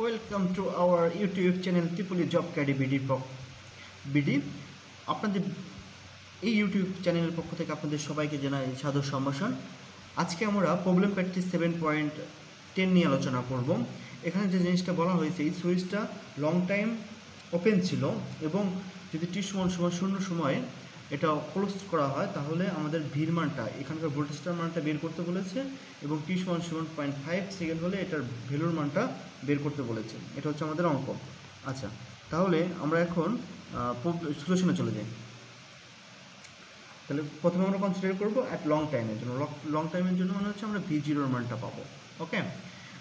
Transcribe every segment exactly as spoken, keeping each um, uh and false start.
Welcome to our YouTube channel ত্রিপুলি job care BD BD আপনাদের এই ইউটিউব চ্যানেলের পক্ষ থেকে আপনাদের সবাইকে জানাই সাদর সম্ভাষণ। আজকে আমরা problem practice seven point ten নিয়ে আলোচনা করব। এখানে যে জিনিসটা বলা হয়েছে, এই সুইচটা লং টাইম ওপেন ছিল এবং যদি টি সমান সমান শূন্য সময়ে এটা ক্লোজ করা হয় তাহলে আমাদের ভির মানটা, এখানকার ভোল্টেজটার মানটা বের করতে বলেছে এবং টি সমান সমান পয়েন্ট ফাইভ সেকেন্ড হলে এটার ভ্যালুর মানটা বের করতে বলেছে। এটা হচ্ছে আমাদের অঙ্ক। আচ্ছা, তাহলে আমরা এখন সলিউশনে চলে যাই। তাহলে প্রথমে আমরা কনসিডার করবো অ্যাট লং টাইমের জন্য। লং টাইমের জন্য মনে হচ্ছে আমরা ভি জিরোর মানটা পাবো। ওকে,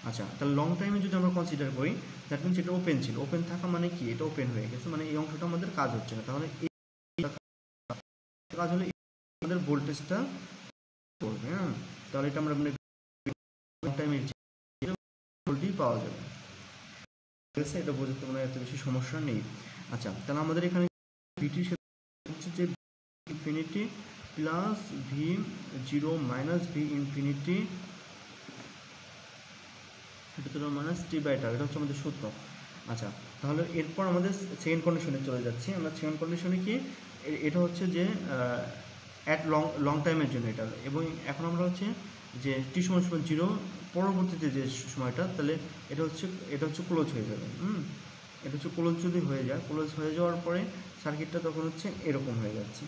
আচ্ছা, তাহলে লং টাইমে যদি আমরা কনসিডার করি, দ্যাট মিনস এটা ওপেন ছিল। ওপেন থাকা মানে কি, এটা ওপেন হয়ে গেছে, মানে এই অংশটা আমাদের কাজ হচ্ছে না। তাহলে কাজ হলে আমাদের ভোল্টেজটা করবে, হ্যাঁ, তাহলে এটা আমরা মানে ভোল্টেজ পাওয়া যাবে, ঠিক আছে? এটা বোঝাতে মানে এত বেশি সমস্যা নেই। আচ্ছা, তাহলে আমাদের এখানে ভিটির হচ্ছে যে infinity plus V zero minus V infinity minus T by tau, এটা হচ্ছে আমাদের সূত্র। আচ্ছা, তাহলে এরপর আমাদের সেকেন্ড কন্ডিশনে চলে যাচ্ছি। আমরা সেকেন্ড কন্ডিশনে কি, এটা হচ্ছে যে অ্যাট লং লং টাইমের জন্য এটা, এবং এখন আমরা হচ্ছে যে টি সমান সমান জিরো পরবর্তীতে যে সময়টা, তাহলে এটা হচ্ছে এটা হচ্ছে ক্লোজ হয়ে যাবে। হুম, এটা হচ্ছে ক্লোজ যদি হয়ে যায়, ক্লোজ হয়ে যাওয়ার পরে সার্কিটটা তখন হচ্ছে এরকম হয়ে যাচ্ছে।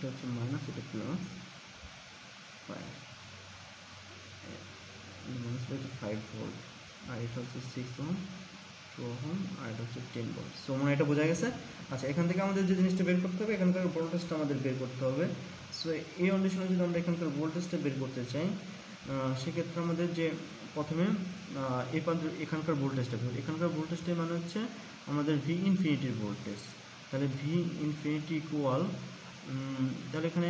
এটা হচ্ছে মাইনাস, এটা প্লাস ফাইভ মাইনাস হচ্ছে ফাইভ ভোল্ট, আর এটা হচ্ছে সিক্স ওহম টু ওহম, আর এটা হচ্ছে টেন ভোল্ট। সো মানে এটা বোঝা গেছে। আচ্ছা, এখান থেকে আমাদের যে জিনিসটা বের করতে হবে, এখানকার ভোল্টেজটা আমাদের বের করতে হবে। সো এই কন্ডিশনে যদি আমরা এখানকার ভোল্টেজটা বের করতে চাই, সেক্ষেত্রে আমাদের যে প্রথমে এই পাঁচ এখানকার ভোল্টেজটা বের, এখানকার ভোল্টেজটাই মানে হচ্ছে আমাদের ভি ইনফিনিটির ভোল্টেজ। তাহলে ভি ইনফিনিটি ইকুয়াল, তাহলে এখানে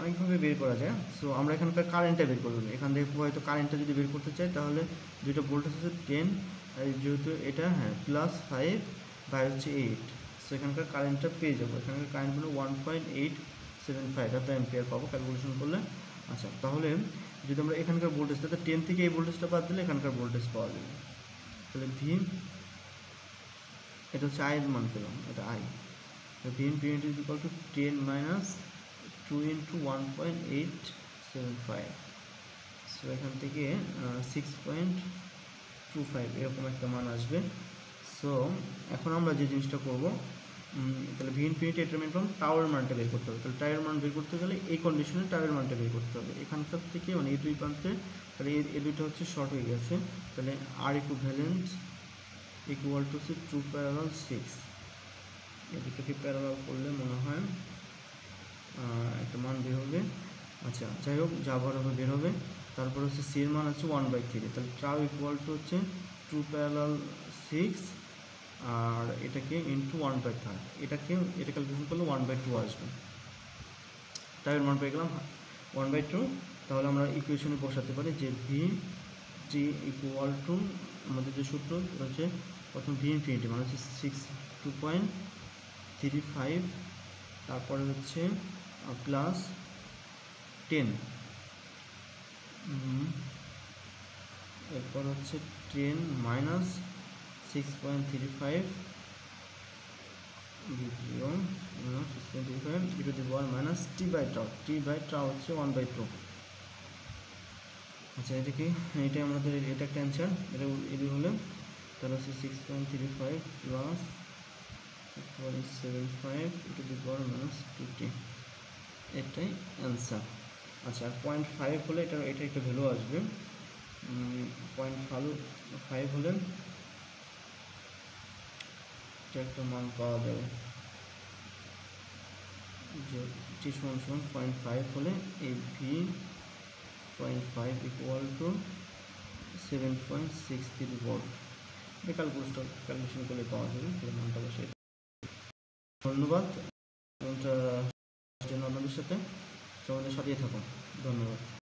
অনেকভাবে বের করা যায়। সো আমরা এখানকার কারেন্টটা বের করব। এখান থেকে হয়তো কারেন্টটা যদি বের করতে চাই, তাহলে দুইটা ভোল্টেজ হচ্ছে টেন, যেহেতু এটা, হ্যাঁ, প্লাস ফাইভ বাই হচ্ছে এইট। সো এখানকার কারেন্টটা পেয়ে যাবো। এখানকার কারেন্ট হলো one point eight seven five এত অ্যাম্পিয়ার পাবো ক্যালকুলেশন করলে। আচ্ছা, তাহলে যদি আমরা এখানকার ভোল্টেজটা, তো টেন থেকে এই ভোল্টেজটা বাদ দিলে এখানকার ভোল্টেজ পাওয়া যাবে। তাহলে ভি, এটা হচ্ছে আয়ের মান পেলাম, এটা I, V infinity is equal to ten minus two into one point eight seven five. So এখান থেকে সিক্স পয়েন্ট টু ফাইভ এরকম একটা মান আসবে। সো এখন আমরা যে জিনিসটা করবো, তাহলে ভি ইনফিনিটি এটারমেন্ট পাবো, টাওয়ার মানটা বের করতে হবে। তাহলে টাওয়ার মান বের করতে গেলে এই কন্ডিশনে টাওয়ার মানটা বের করতে হবে এখানকার থেকে, মানে এই দুই প্রান্তে। তাহলে এই দুইটা হচ্ছে শর্ট হয়ে গেছে। তাহলে আর ইকু ভ্যালেন্স ইকুয়াল টু হচ্ছে টু প্যারাল সিক্স, এদিকে প্যারাল করলে মনে হয় একটা মান বের হবে। আচ্ছা, যাই হোক, যা বার হবে বের হবে। তারপর হচ্ছে সির মান হচ্ছে ওয়ান বাই থ্রি। তাহলে টাও ইকুয়াল টু হচ্ছে টু প্যারাল সিক্স আর এটাকে ইন্টু ওয়ান বাই থার্ড, এটাকে এটা ক্যালকুলেশন করলে ওয়ান বাই টু আসবে। টাওয়ের মান পেয়ে গেলাম ওয়ান বাই টু। তাহলে আমরা ইকুয়েশনে বসাতে পারি যে ভি টি ইকুয়াল টু আমাদের যে সূত্র, এটা হচ্ছে প্রথম ভি ইনফিনিটি মানে হচ্ছে six two point three five, তারপরে হচ্ছে প্লাস টেন, এরপর হচ্ছে ten minus six point three five six point three five e to the power minus T by tau, T by টা হচ্ছে ওয়ান বাই টু। আচ্ছা, এটা কি, এটাই আমাদের, এটা একটা অ্যান্সার। এটা এটি হলে তাহলে হচ্ছে six point three five plus point seven five e to the power minus two T, এটাই অ্যান্সার। আচ্ছা, পয়েন্ট ফাইভ হলে এটা এটা একটা ভ্যালু আসবে। পয়েন্ট ফাইভ ফাইভ হলে এটা একটা মান পাওয়া যাবে, যে টি সমান সমান পয়েন্ট ফাইভ হলে এই V point five equal to seven point six three volt, এটা ক্যালকুলেশন ক্যালকুলেশন করে পাওয়া যাবে মানটা। বসে ধন্যবাদ, আপনাদের সাথে সবাই সাথে থাকুন। ধন্যবাদ।